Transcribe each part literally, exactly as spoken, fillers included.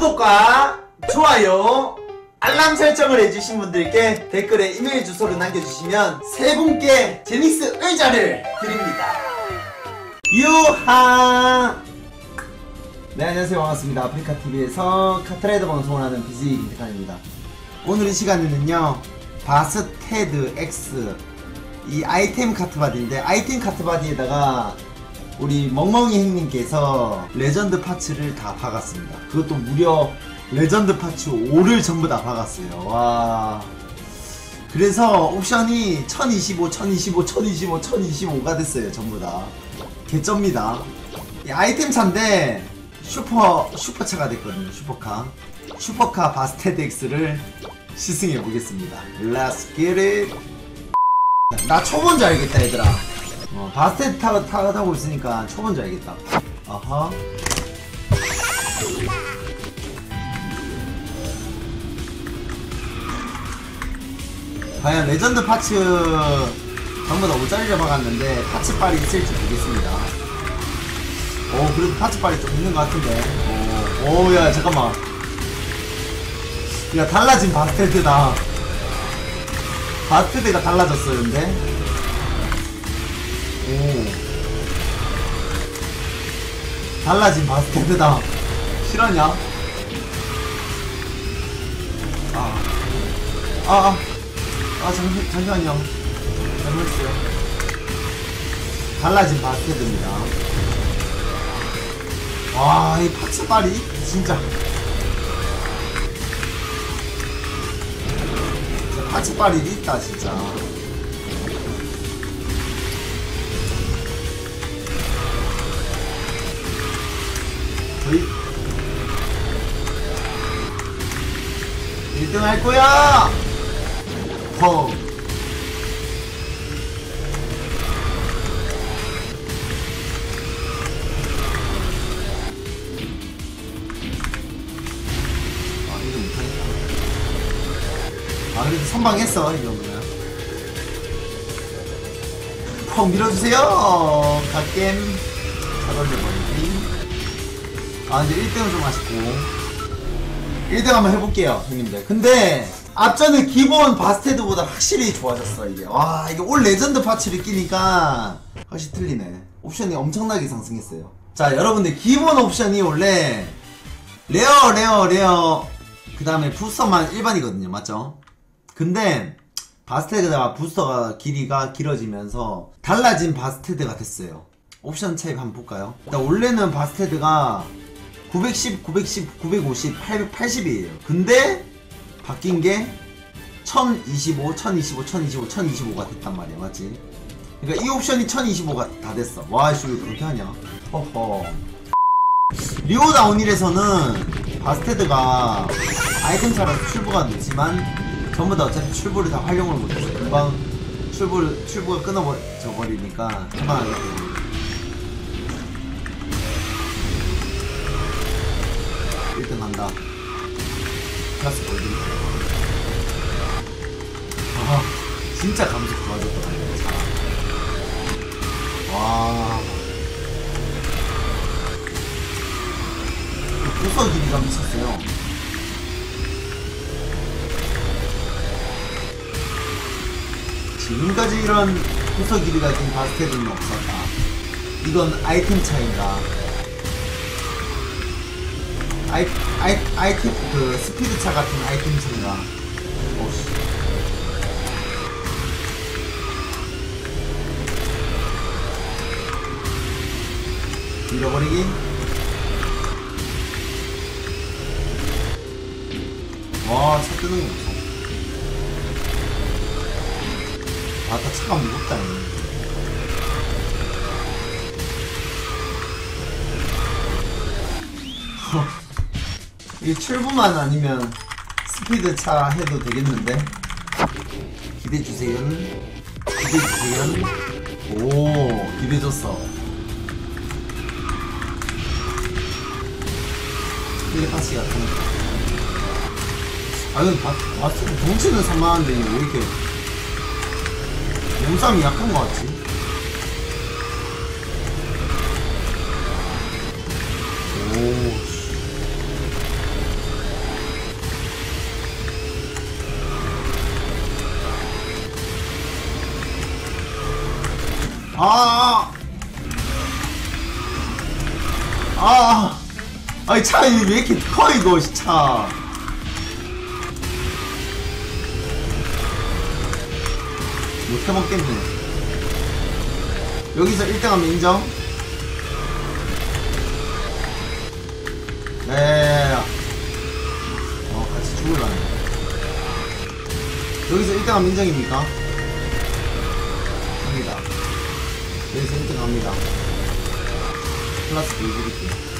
구독과 좋아요, 알람 설정을 해주신 분들께 댓글에 이메일 주소를 남겨주시면 세 분께 제닉스 의자를 드립니다. 유하! 네, 안녕하세요. 반갑습니다. 아프리카티비에서 카트라이더 방송을 하는 비지 김태칸입니다. 오늘 이 시간에는요, 바스테트 X 이 아이템 카트바디인데, 아이템 카트바디에다가 우리 멍멍이 형님께서 레전드 파츠를 다 박았습니다. 그것도 무려 레전드 파츠 오를 전부 다 박았어요. 와, 그래서 옵션이 천이십오, 천이십오, 천이십오, 천이십오가 됐어요. 전부 다 개쩝니다. 이 아이템 차인데 슈퍼 슈퍼차가 됐거든요. 슈퍼카 슈퍼카 바스테트 X를 시승해 보겠습니다. Let's get it. 나 초보인 줄 알겠다, 얘들아. 어, 바스테트 타고, 타고, 타고 있으니까 초보인 줄 알겠다. 어허. 과연 레전드 파츠 전부 다 오짜리를 박았는데 파츠빨이 있을지 보겠습니다. 오, 그래도 파츠빨이 좀 있는 것 같은데. 오, 오, 야, 잠깐만. 야, 달라진 바스테트다. 바스테트가 달라졌어요, 근데. 오. 달라진 바스테트다. 실화냐? 아. 아, 아. 아, 잠시, 잠시만요. 잘못했어요. 달라진 바스테트입니다. 와, 이 파츠빨이 진짜. 파츠빨이 있다, 진짜. 저희 일 등 할 거야! 펑. 아, 그래도 선방했어, 이 정도면. 퍽 밀어주세요! 갓겜. 다 던져버리기. 아, 근데 일 등은 좀 아쉽고. 일 등 한번 해볼게요, 형님들. 근데, 앞전에 기본 바스테드보다 확실히 좋아졌어, 이게. 와, 이게 올 레전드 파츠를 끼니까 확실히 틀리네. 옵션이 엄청나게 상승했어요. 자, 여러분들, 기본 옵션이 원래, 레어, 레어, 레어, 그 다음에 부스터만 일반이거든요, 맞죠? 근데 바스테드가 부스터가 길이가 길어지면서 달라진 바스테드가 됐어요. 옵션 차이 한번 볼까요? 일단 원래는 바스테드가 구백십, 구백십, 구백오십, 팔백팔십이에요 근데 바뀐게 천이십오, 천이십오, 천이십오, 천이십오가 됐단 말이야, 맞지? 그러니까 이 옵션이 천이십오가 다 됐어. 와, 이씨 왜 그렇게 하냐? 허허. 리오다운힐에서는 바스테드가 아이템차라서 출부가 늦지만 전부 다 어차피 출부를 다 활용을 못했어요. 금방 출부를, 출부가 끊어져 버리니까 편안하게. 일 등 간다. 플러스 골드. 아, 진짜 감속 좋아졌다. 와. 구석 길이가 미쳤어요. 지금까지 이런 구석 길이가 된 바스테트는 없었다. 이건 아이템 차이인가? 아이, 아이, 아이템, 그, 스피드 차 같은 아이템 차인가? 오씨. 밀어버리기? 와, 차 뜨는 거. 아따, 차가 무겁다. 이 출구만 아니면 스피드차 해도 되겠는데? 기대주세요. 기대주세요. 오, 기대줬어. 스피드파시 같은 거. 아니, 봤을 때 덩치는 산만한데 왜 이렇게 몸싸움이 약한 것 같지? 오. 아, 아, 아이 차 왜 이렇게 커 이거 차. 못해 먹겠네. 여기서 일 등 하면 인정. 네. 어 같이 죽을라네. 여기서 일 등 하면 인정입니까? 갑니다. 여기서 일 등 갑니다. 플러스 이 드릴게요.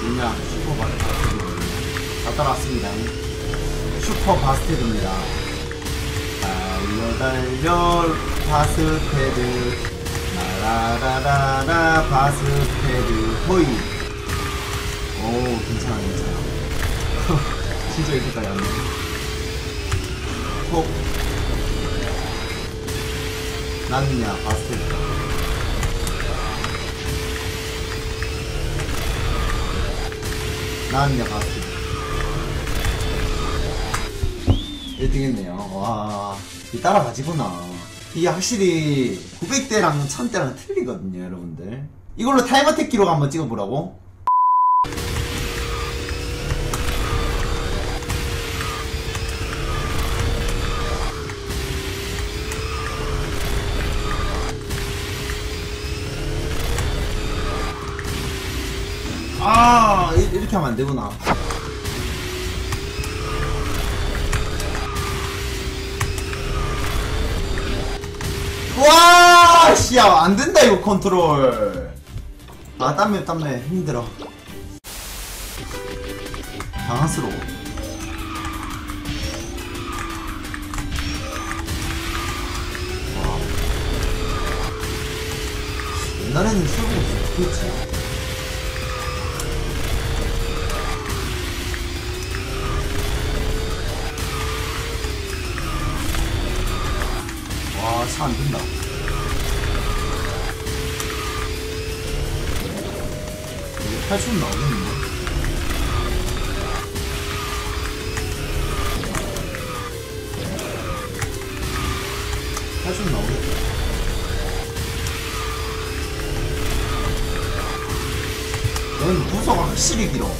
그냥 슈퍼 바스테트 다 따라왔습니다. 슈퍼 바스테트입니다. 달려 달려 바스테트 나라라라라 바스테트 호이. 오 괜찮아 괜찮아. 진짜 이렇게까지 안 돼. 톡. 나는야 바스테트. 나는야 바스테트. 일 등 했네요. 와, 이게 따라가지구나. 이게 확실히 구백 대랑 천 대랑 틀리거든요, 여러분들. 이걸로 타임어택 기록 한번 찍어보라고? 아, 이렇게 하면 안 되구나. 와, 씨야, 안 된다, 이거 컨트롤. 아, 땀내, 땀내. 힘들어. 당황스러워. 와. 옛날에는 수영이 없었지, 그렇지? 차 안 된다. 탈출은 나오겠는데? 탈출은 나오겠다. 넌 부서가 확실히 길어.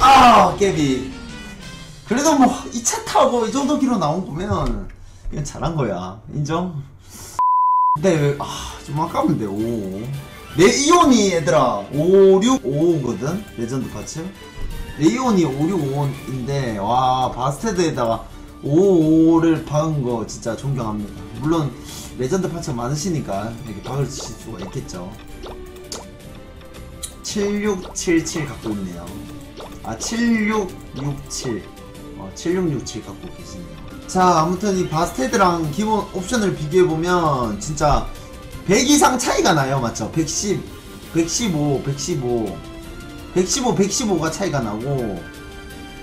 아 깨비. 그래도 뭐 이 차 타고 이 정도 길로 나온 거면 이건 잘한 거야. 인정? 근데 아 좀 아까운데. 오 레이온이 얘들아 오육오오거든? 레전드 파츠? 레이온이 오육오오인데 와 바스테드에다가 오오오를 박은 거 진짜 존경합니다. 물론 레전드 파츠가 많으시니까 이렇게 박을 수가 있겠죠. 칠육칠칠 갖고 있네요. 아 칠육육칠 어, 칠육육칠 갖고 계시네요. 자 아무튼 이 바스테드랑 기본 옵션을 비교해보면 진짜 백 이상 차이가 나요. 맞죠? 백십, 백십오, 백십오, 백십오, 백십오가 차이가 나고,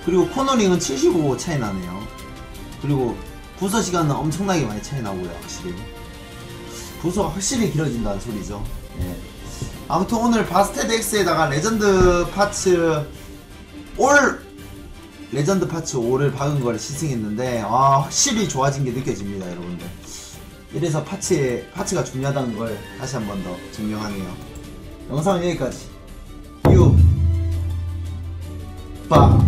그리고 코너링은 칠십오 차이 나네요. 그리고 부서 시간은 엄청나게 많이 차이 나고요. 확실히 부서가 확실히 길어진다는 소리죠. 예. 아무튼 오늘 바스테트 X에다가 레전드 파츠 올 레전드 파츠 오를 박은 걸 시승했는데 아 확실히 좋아진 게 느껴집니다, 여러분들. 이래서 파츠에, 파츠가 중요하다는 걸 다시 한 번 더 증명하네요. 영상은 여기까지. 유 빠.